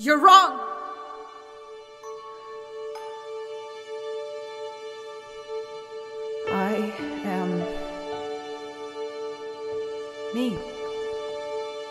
You're wrong! I am... me.